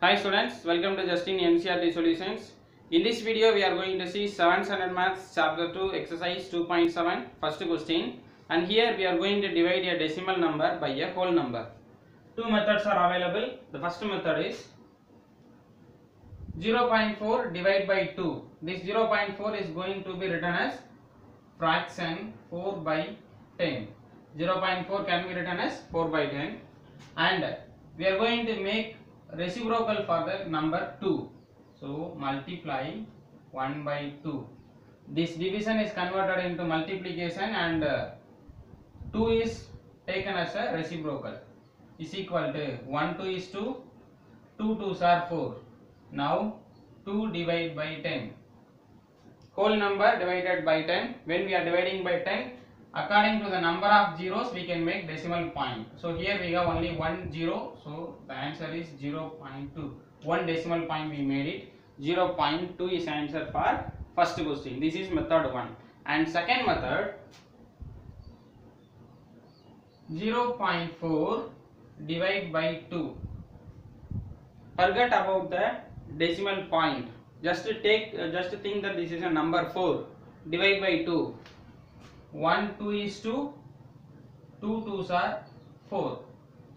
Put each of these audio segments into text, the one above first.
Hi students, welcome to Justin NCERT Solutions. In this video we are going to see 7th standard maths chapter 2 exercise 2.7 first question, and here we are going to divide a decimal number by a whole number. Two methods are available. The first method is 0.4 divide by 2. This 0.4 is going to be written as fraction 4 by 10. 0.4 can be written as 4 by 10, and we are going to make reciprocal for the number 2, so multiply 1 by 2. This division is converted into multiplication, and 2 is taken as a reciprocal, is equal to 1 2 is 2, 2 2s are 4. Now 2 divided by 10, whole number divided by 10. When we are dividing by 10, according to the number of zeros we can make decimal point. So here we have only 1 0, so the answer is 0.2. One decimal point we made it. 0.2 is answer for first question. This is method 1. And second method, 0.4 divide by 2. Forget about the decimal point, just think that this is a number 4. Divide by 2, 1 2 is 2, 2 2s are 4.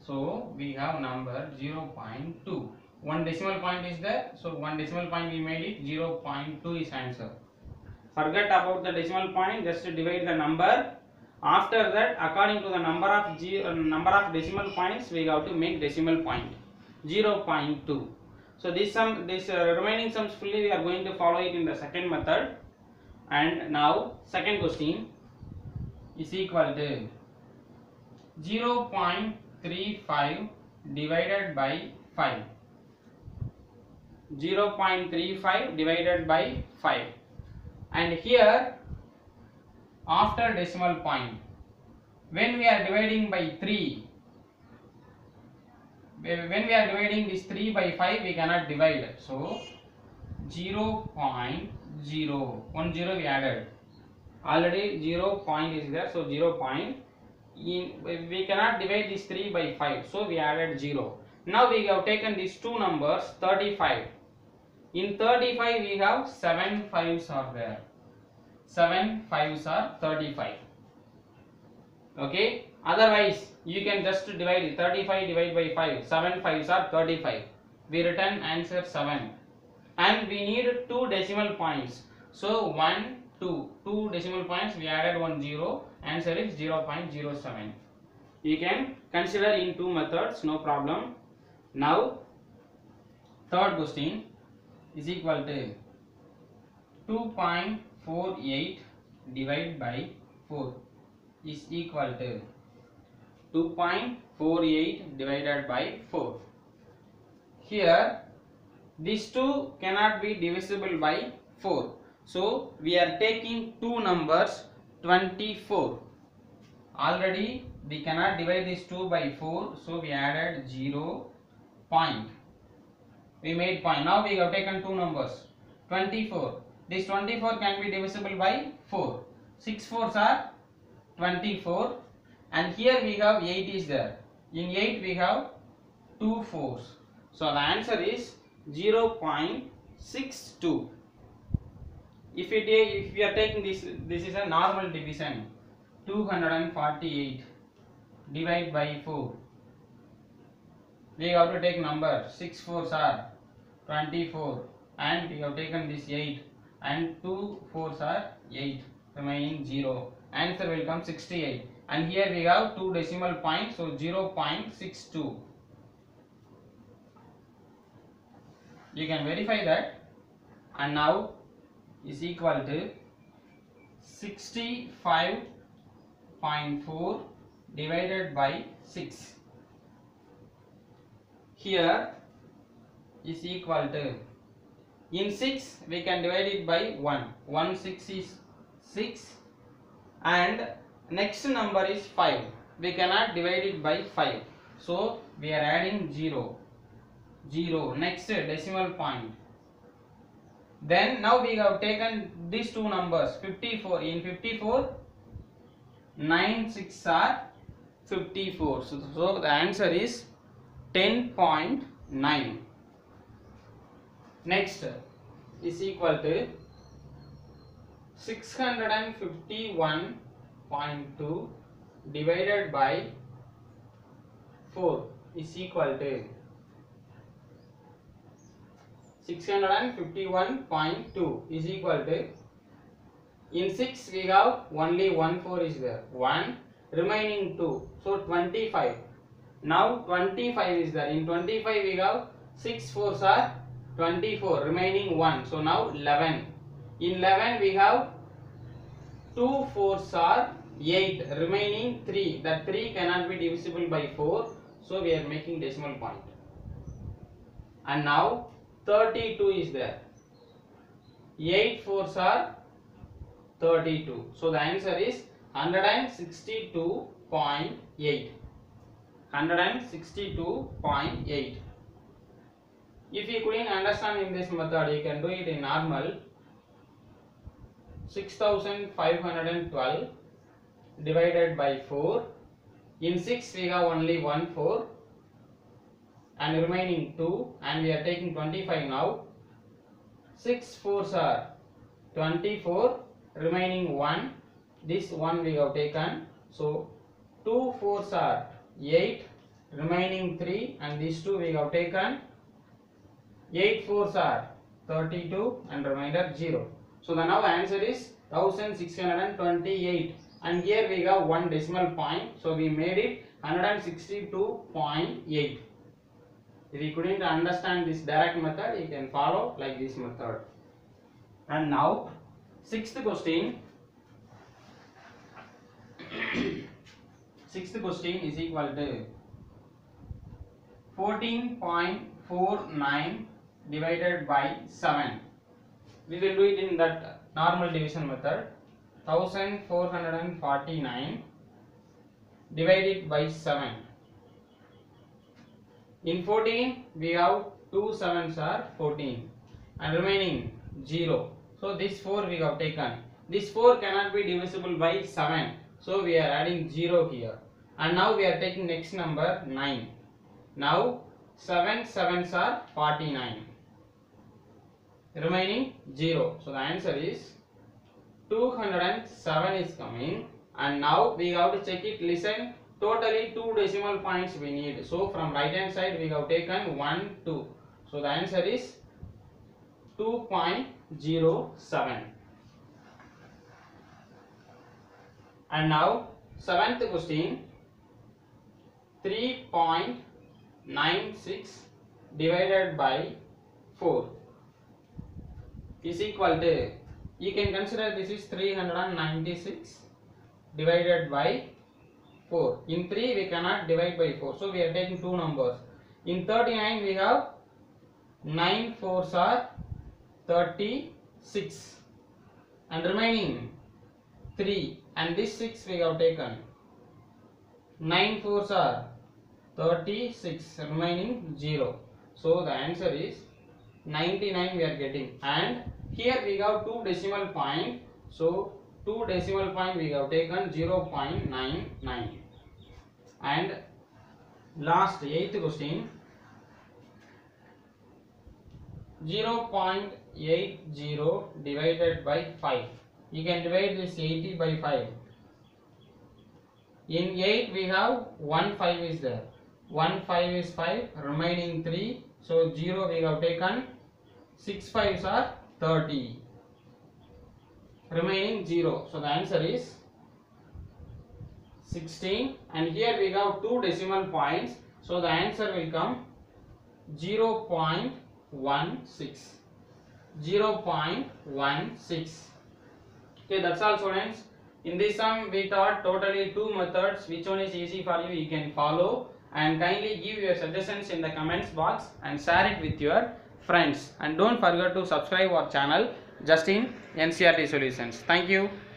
So we have number 0.2. One decimal point is there, so one decimal point we made it. 0.2 is answer. Forget about the decimal point, just divide the number. After that, according to the number of decimal points, we have to make decimal point. 0.2. So this remaining sums fully we are going to follow it in the second method. And now second question is equal to 0.35 divided by 5. 0.35 divided by 5, and here after decimal point, when we are dividing by 3, when we are dividing this 3 by 5, we cannot divide, so 0.0, 1 0 we added. Already 0 point is there, so 0 point. We cannot divide this 3 by 5, so we added 0. Now we have taken these two numbers 35. In 35 we have 7 5s are there. 7 5s are 35. Okay. Otherwise you can just divide 35 divided by 5. 7 5s are 35. We written answer 7, and we need 2 decimal points. So 1 2 decimal points we added 1 0. Answer is 0.07. You can consider in two methods, no problem. Now third question is equal to 2.48 divided by 4 is equal to 2.48 divided by 4. Here these two cannot be divisible by 4, so we are taking two numbers 24. Already we cannot divide these 2 by 4, so we added 0 point. We made point. Now we have taken two numbers 24. This 24 can be divisible by 4. 6 4s are 24, and here we have 8 is there. In 8 we have 2 4s. So the answer is 0.62. If we are taking this is a normal division. 248 divided by 4. We have to take number 6 4s are 24, and we have taken this 8, and 2 4s are 8, remaining 0. Answer will come 68, and here we have 2 decimal points, so 0.62. You can verify that. And now is equal to 65.4 divided by 6. Here is equal to, in 6 we can divide it by 1. 1 6 is 6, and next number is 5. We cannot divide it by 5, so we are adding 0 0. Next decimal point. Then now we have taken these two numbers 54. In 54, 9 6s are 54. So the answer is 10.9. Next is equal to 651.2 divided by 4 is equal to 651.2 is equal to, in 6 we have only 1 4 is there, 1 remaining 2, so 25. Now 25 is there, in 25 we have 6 4s are 24, remaining 1, so now 11. In 11 we have 2 4s are 8, remaining 3. That 3 cannot be divisible by 4, so we are making decimal point. And now 32 is there, 8 4s are 32, so the answer is 162.8. 162.8. If you couldn't understand in this method, you can do it in normal. 6512 divided by 4. In 6 we have only 1 4 and remaining 2, and we are taking 25 now. 6 4s are 24, remaining 1. This 1 we have taken, so 2 4s are 8, remaining 3, and these 2 we have taken. 8 4s are 32 and remainder 0. So the now answer is 1628, and here we have one decimal point, so we made it 162.8. If you couldn't understand this direct method, you can follow like this method. And now 6th question. 6th question is equal to 14.49 divided by 7. We will do it in that normal division method. 1449 divided by 7. In 14 we have 2 7s are 14 and remaining 0. So this 4 we have taken. This 4 cannot be divisible by 7. So we are adding 0 here. And now we are taking next number 9. Now 7 7s are 49. Remaining 0. So the answer is 207 is coming. And now we have to check it. Listen, totally 2 decimal points we need. So from right hand side we have taken 1 2. So the answer is 2.07. And now 7th question. 3.96 divided by 4 is equal to, you can consider this is 396 divided by 4. In 3 we cannot divide by 4, so we are taking 2 numbers. In 39 we have 9 4s are 36 and remaining 3, and this 6 we have taken. 9 4s are 36, remaining 0. So the answer is 99 we are getting. And here we have 2 decimal point. So 2 decimal point we have taken 0.99. And last 8th question. 0.80 divided by 5. You can divide this 80 by 5. In 8 we have 1 5 is there. 1 5 is 5, remaining 3, so 0 we have taken. 6 5s are 30, remaining 0. So the answer is 16. And here we have 2 decimal points, so the answer will come 0.16. 0.16. Okay, that's all students. In this sum we taught totally 2 methods. Which one is easy for you, you can follow. And kindly give your suggestions in the comments box and share it with your friends. And don't forget to subscribe our channel Justin NCERT Solutions. Thank you.